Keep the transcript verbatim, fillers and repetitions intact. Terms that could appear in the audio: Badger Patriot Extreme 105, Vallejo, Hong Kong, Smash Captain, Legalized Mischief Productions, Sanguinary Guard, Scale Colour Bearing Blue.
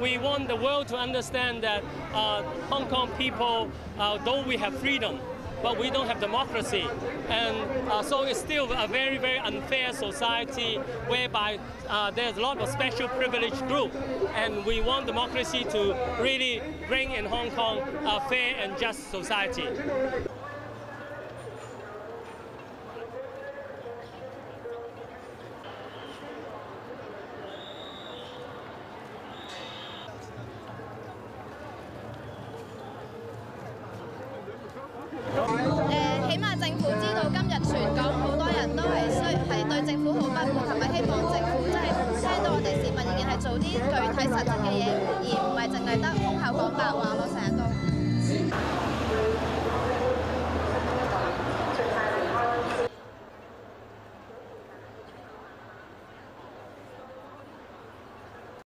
we want the world to understand that uh, Hong Kong people, uh, though we have freedom, but we don't have democracy. And uh, so it's still a very, very unfair society whereby uh, there's a lot of special privileged group. And we want democracy to really bring in Hong Kong a fair and just society. Thank you.